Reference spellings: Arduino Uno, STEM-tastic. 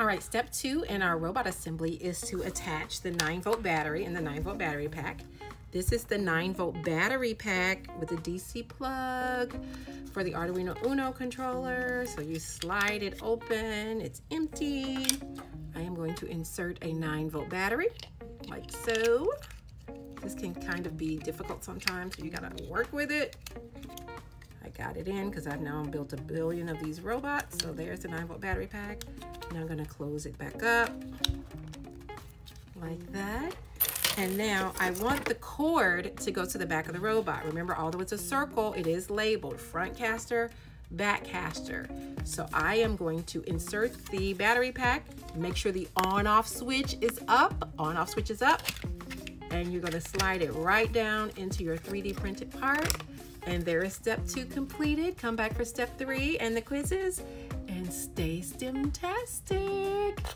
All right, step two in our robot assembly is to attach the 9-volt battery and the 9-volt battery pack. This is the 9-volt battery pack with a DC plug for the Arduino Uno controller. So you slide it open, it's empty. I am going to insert a 9-volt battery, like so. This can kind of be difficult sometimes, so you gotta work with it. I got it in because I've now built a billion of these robots. So there's the 9-volt battery pack. Now I'm gonna close it back up, like that. And now I want the cord to go to the back of the robot. Remember, although it's a circle, it is labeled front caster, back caster. So I am going to insert the battery pack, make sure the on-off switch is up, and you're gonna slide it right down into your 3D printed part. And there is step two completed. Come back for step three and the quizzes and stay STEM-tastic.